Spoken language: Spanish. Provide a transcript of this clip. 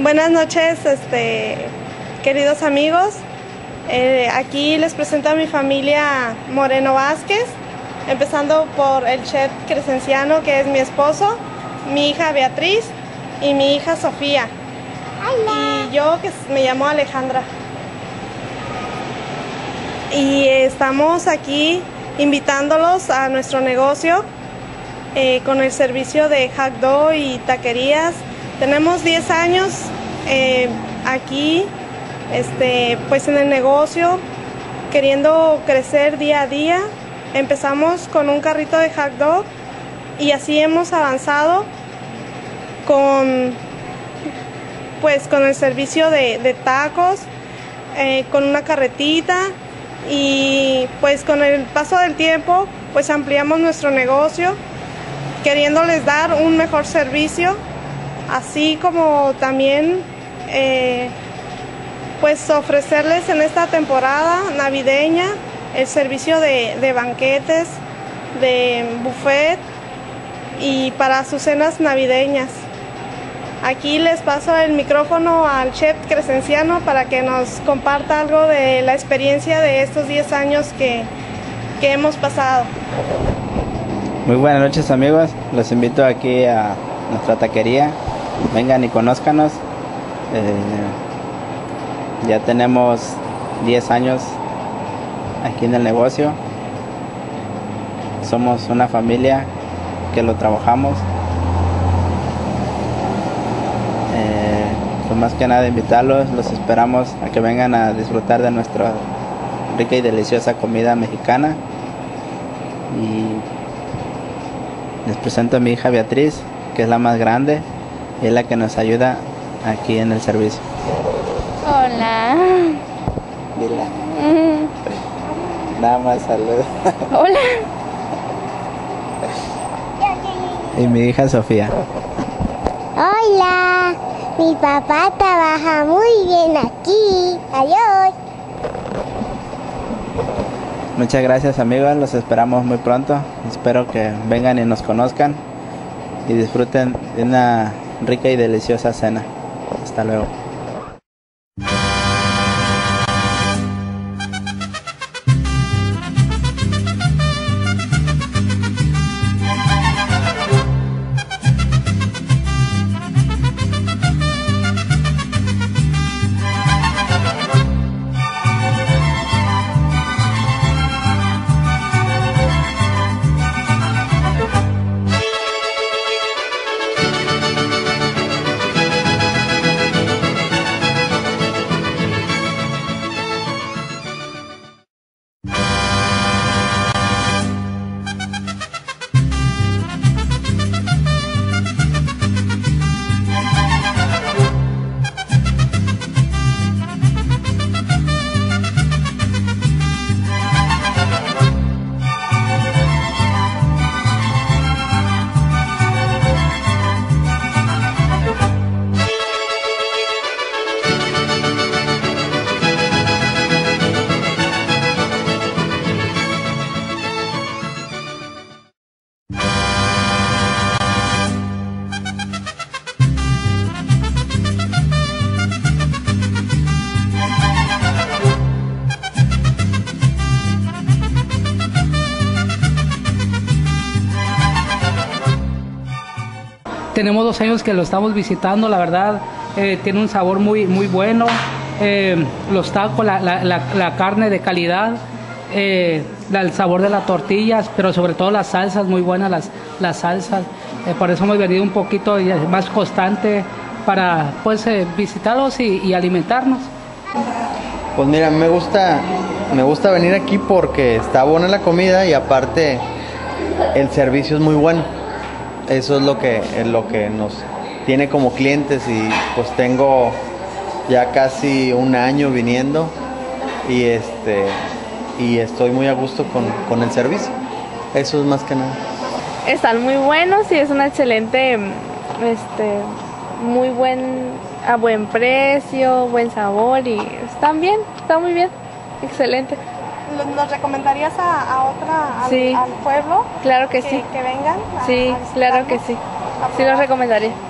Buenas noches, queridos amigos. Aquí les presento a mi familia Moreno Vázquez, empezando por el chef Crescenciano, que es mi esposo, mi hija Beatriz y mi hija Sofía. Hola. Y yo, que me llamo Alejandra. Y estamos aquí invitándolos a nuestro negocio con el servicio de hot dog y taquerías. Tenemos 10 años aquí, pues en el negocio, queriendo crecer día a día. Empezamos con un carrito de hot dog y así hemos avanzado con el servicio de tacos, con una carretita, y pues con el paso del tiempo pues ampliamos nuestro negocio, queriéndoles dar un mejor servicio. Así como también Pues ofrecerles en esta temporada navideña el servicio de banquetes, de buffet y para sus cenas navideñas. Aquí les paso el micrófono al chef Crescenciano para que nos comparta algo de la experiencia de estos 10 años que hemos pasado. Muy buenas noches, amigos. Los invito aquí a nuestra taquería. Vengan y conózcanos. Ya tenemos 10 años aquí en el negocio. Somos una familia que lo trabajamos. Pues más que nada invitarlos, los esperamos a que vengan a disfrutar de nuestra rica y deliciosa comida mexicana. Y les presento a mi hija Beatriz, que es la más grande y es la que nos ayuda aquí en el servicio. Hola. Dila. Nada más saludos. Hola. Y mi hija Sofía. Hola. Mi papá trabaja muy bien aquí. Adiós. Muchas gracias, amigos. Los esperamos muy pronto. Espero que vengan y nos conozcan y disfruten de una rica y deliciosa cena. Hasta luego. Tenemos 2 años que lo estamos visitando, la verdad, tiene un sabor muy bueno, los tacos, la carne de calidad, el sabor de las tortillas, pero sobre todo las salsas, muy buenas las salsas. Por eso hemos venido un poquito más constante para pues, visitarlos y alimentarnos. Pues mira, me gusta venir aquí porque está buena la comida y aparte el servicio es muy bueno. Eso es lo que nos tiene como clientes y pues tengo ya casi 1 año viniendo y estoy muy a gusto con el servicio. Eso es más que nada. Están muy buenos y es una excelente, a buen precio, buen sabor y están bien, está muy bien, excelente. ¿Nos recomendarías al pueblo? Claro que sí. ¿Que vengan? Sí, claro que sí. Sí los recomendaría.